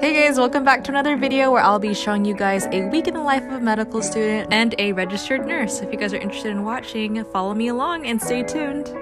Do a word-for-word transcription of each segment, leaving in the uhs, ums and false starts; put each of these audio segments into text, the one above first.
Hey guys, welcome back to another video where I'll be showing you guys a week in the life of a medical student and a registered nurse. If you guys are interested in watching, follow me along and stay tuned.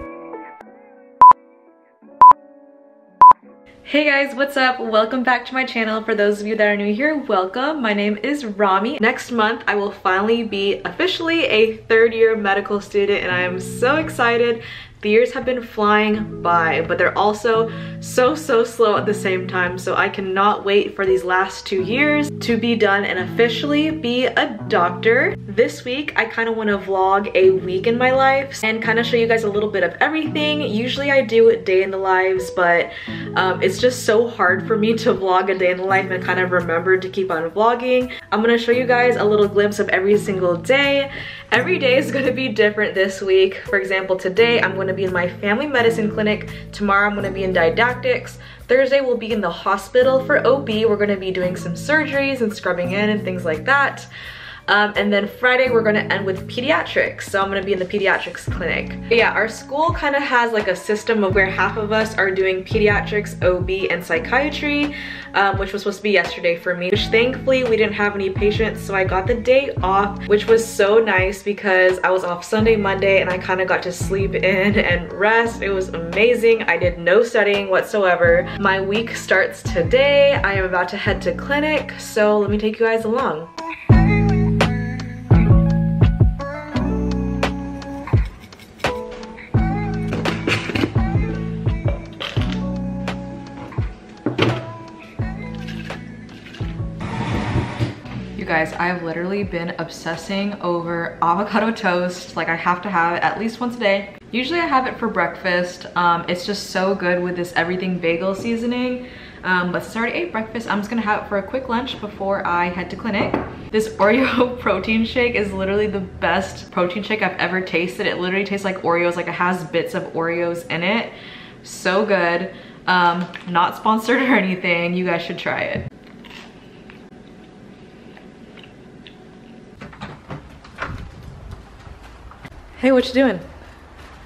Hey guys, what's up? Welcome back to my channel. For those of you that are new here, welcome. My name is Romi. Next month, I will finally be officially a third year medical student and I am so excited. The years have been flying by, but they're also so, so slow at the same time. So I cannot wait for these last two years to be done and officially be a doctor. This week, I kind of want to vlog a week in my life and kind of show you guys a little bit of everything. Usually I do a day in the lives, but um, it's just so hard for me to vlog a day in the life and kind of remember to keep on vlogging. I'm going to show you guys a little glimpse of every single day. Every day is going to be different this week. For example, today I'm going to to be in my family medicine clinic. Tomorrow I'm going to be in didactics. Thursday we'll be in the hospital for O B. We're going to be doing some surgeries and scrubbing in and things like that. Um, and then Friday we're going to end with pediatrics, so I'm going to be in the pediatrics clinic. But yeah, our school kind of has like a system of where half of us are doing pediatrics, O B, and psychiatry, um, which was supposed to be yesterday for me, which thankfully we didn't have any patients, so I got the day off, which was so nice because I was off Sunday, Monday, and I kind of got to sleep in and rest. It was amazing. I did no studying whatsoever. My week starts today. I am about to head to clinic, so let me take you guys along. Guys, I've literally been obsessing over avocado toast. Like, I have to have it at least once a day. Usually I have it for breakfast. Um, it's just so good with this everything bagel seasoning. Um, but since I already ate breakfast, I'm just gonna have it for a quick lunch before I head to clinic. This Oreo protein shake is literally the best protein shake I've ever tasted. It literally tastes like Oreos. Like, it has bits of Oreos in it. So good. Um, not sponsored or anything. You guys should try it. Hey, what you doing?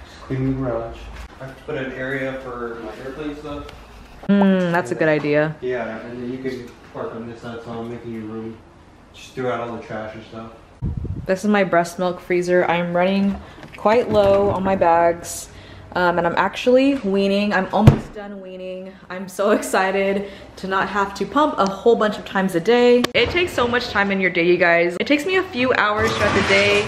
Just cleaning the garage. I have to put an area for my airplane stuff. Mmm, that's a good idea. Yeah, and then you can park on this side, so I'm making you room. Just throw out all the trash and stuff. This is my breast milk freezer. I'm running quite low on my bags. Um, and I'm actually weaning. I'm almost done weaning. I'm so excited to not have to pump a whole bunch of times a day. It takes so much time in your day, you guys. It takes me a few hours throughout the day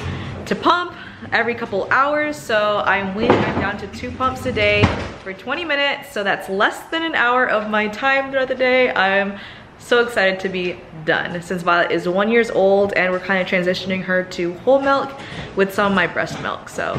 to pump. Every couple hours, so I'm weaning I'm down to two pumps a day for twenty minutes, so that's less than an hour of my time throughout the day. I'm so excited to be done since Violet is one year old and we're kind of transitioning her to whole milk with some of my breast milk. So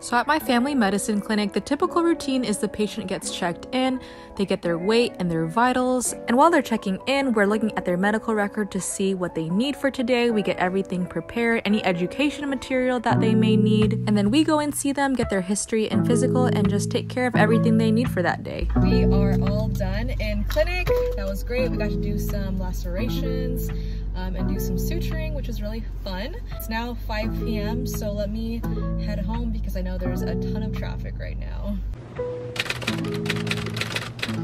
So at my family medicine clinic, the typical routine is the patient gets checked in, they get their weight and their vitals, and while they're checking in, we're looking at their medical record to see what they need for today. We get everything prepared, any education material that they may need, and then we go and see them, get their history and physical, and just take care of everything they need for that day. We are all done in clinic. That was great. We got to do some lacerations um, and do some suturing, which was really fun. It's now five p m, so let me head home because I know there's a ton of traffic right now.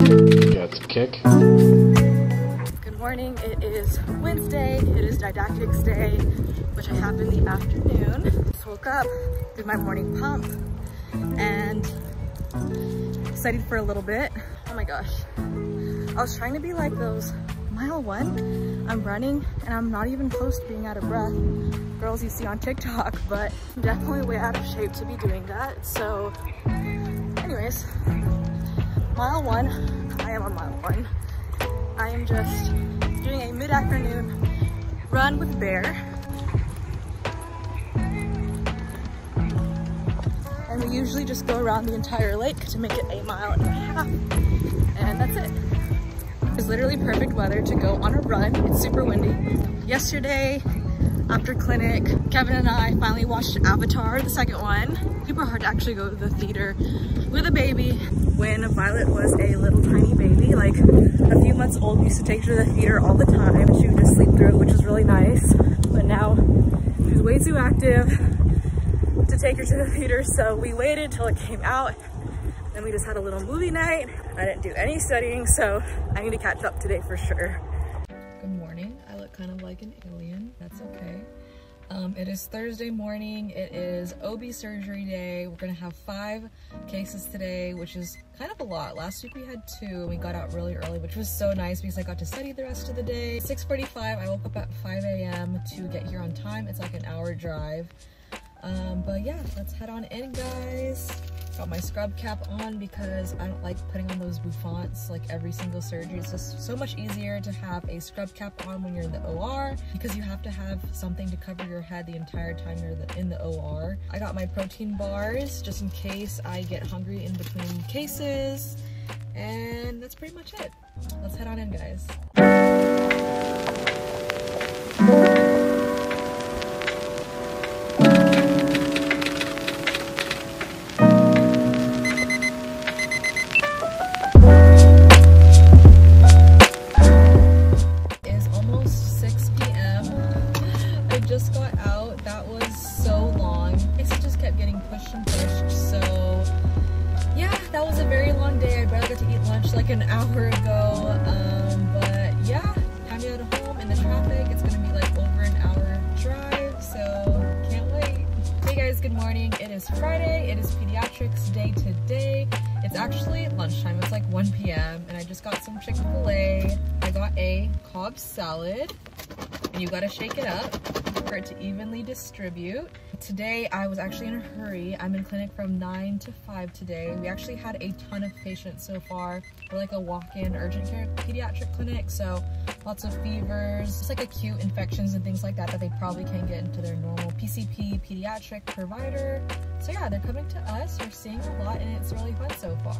Yeah, it's a kick. Good morning, it is Wednesday. It is didactics day, which I have in the afternoon. Just woke up, did my morning pump, and studied for a little bit. Oh my gosh. I was trying to be like those mile one. I'm running and I'm not even close to being out of breath. Girls you see on TikTok, but I'm definitely way out of shape to be doing that. So anyways, mile one, I am on mile one. I am just doing a mid-afternoon run with Bear. And we usually just go around the entire lake to make it a mile and a half. And that's it. It's literally perfect weather to go on a run. It's super windy. Yesterday, after clinic, Kevin and I finally watched Avatar, the second one. Super hard to actually go to the theater with a baby. When Violet was a little tiny baby, like a few months old, we used to take her to the theater all the time. She would just sleep through it, which was really nice. But now She's way too active to take her to the theater, so we waited till it came out. Then we just had a little movie night. I didn't do any studying, so I need to catch up today for sure. Good morning. I look kind of like an alien. That's okay. Um, it is Thursday morning. It is O B surgery day. We're gonna have five cases today, which is kind of a lot. Last week we had two and we got out really early, which was so nice because I got to study the rest of the day. six forty-five, I woke up at five A M to get here on time. It's like an hour drive. Um, but yeah, let's head on in, guys. Got my scrub cap on because I don't like putting on those bouffants like every single surgery. It's just so much easier to have a scrub cap on when you're in the O R because you have to have something to cover your head the entire time you're in the O R. I got my protein bars just in case I get hungry in between cases. And that's pretty much it. Let's head on in, guys. Chick-fil-A. I got a Cobb salad, and you gotta shake it up for it to evenly distribute. Today, I was actually in a hurry. I'm in clinic from nine to five today. We actually had a ton of patients so far. We're like a walk-in urgent care pediatric clinic, so lots of fevers, just like acute infections and things like that that they probably can't get into their normal P C P pediatric provider. So yeah, they're coming to us. We're seeing a lot, and it's really fun so far.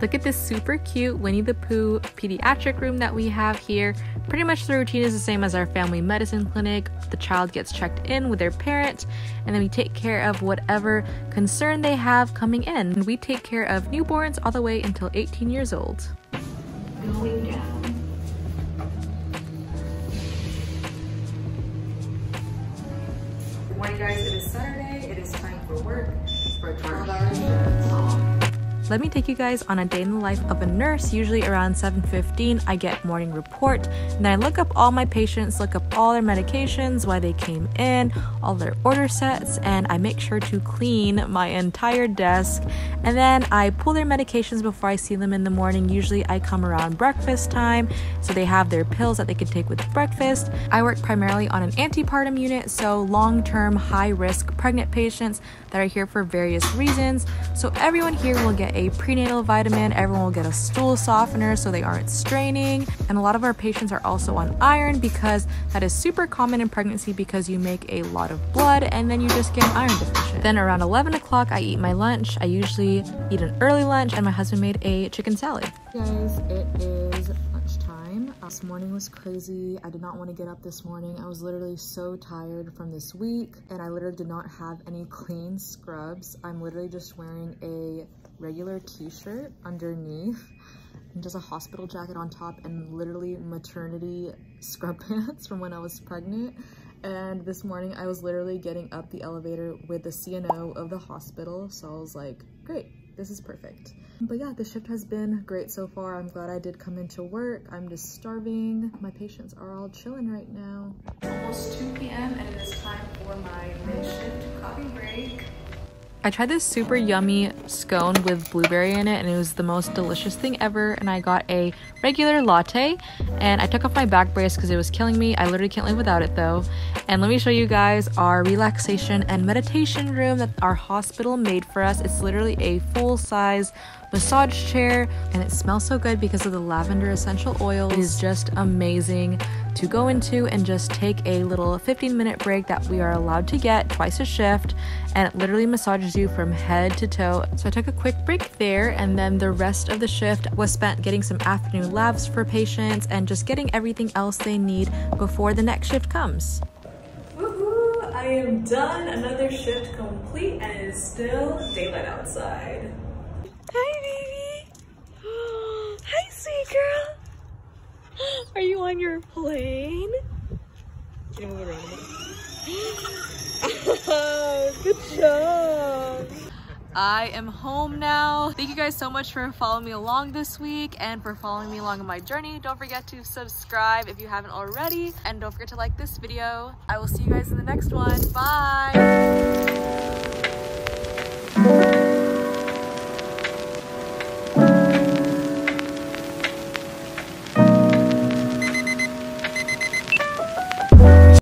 Look at this super cute Winnie the Pooh pediatric room that we have here. Pretty much the routine is the same as our family medicine clinic. The child gets checked in with their parent, and then we take care of whatever concern they have coming in. And we take care of newborns all the way until eighteen years old. Going down. Good morning, guys. It is Saturday. It is time for work for a twelve hour shift. Let me take you guys on a day in the life of a nurse. Usually around seven fifteen, I get morning report, and then I look up all my patients, look up all their medications, why they came in, all their order sets, and I make sure to clean my entire desk. And then I pull their medications before I see them in the morning. Usually I come around breakfast time, so they have their pills that they can take with breakfast. I work primarily on an antepartum unit, so long-term, high-risk pregnant patients that are here for various reasons. So everyone here will get a prenatal vitamin, everyone will get a stool softener so they aren't straining, and a lot of our patients are also on iron because that is super common in pregnancy because you make a lot of blood and then you just get iron deficient. Then around eleven o'clock I eat my lunch. I usually eat an early lunch, and my husband made a chicken salad. Guys, it is lunchtime. This morning was crazy. I did not want to get up this morning. I was literally so tired from this week, and I literally did not have any clean scrubs. I'm literally just wearing a regular t-shirt underneath and just a hospital jacket on top and literally maternity scrub pants from when I was pregnant. And this morning I was literally getting up the elevator with the C N O of the hospital, so I was like, great, this is perfect. But yeah, the shift has been great so far. I'm glad I did come into work. I'm just starving. My patients are all chilling right now. It's almost two P M and it is time for my mid-shift coffee break. I tried this super yummy scone with blueberry in it, and it was the most delicious thing ever, and I got a regular latte, and I took off my back brace because it was killing me. I literally can't live without it though. And let me show you guys our relaxation and meditation room that our hospital made for us. It's literally a full-size massage chair, and it smells so good because of the lavender essential oil. It is just amazing to go into and just take a little fifteen minute break that we are allowed to get twice a shift, and it literally massages you from head to toe. So I took a quick break there, and then the rest of the shift was spent getting some afternoon labs for patients and just getting everything else they need before the next shift comes. Woohoo! I am done. Another shift complete, and it is still daylight outside. Hi, baby! Hi, sweet girl! Are you on your plane? Can you move around a bit? Good job. I am home now. Thank you guys so much for following me along this week and for following me along on my journey. Don't forget to subscribe if you haven't already, and don't forget to like this video. I will see you guys in the next one. Bye.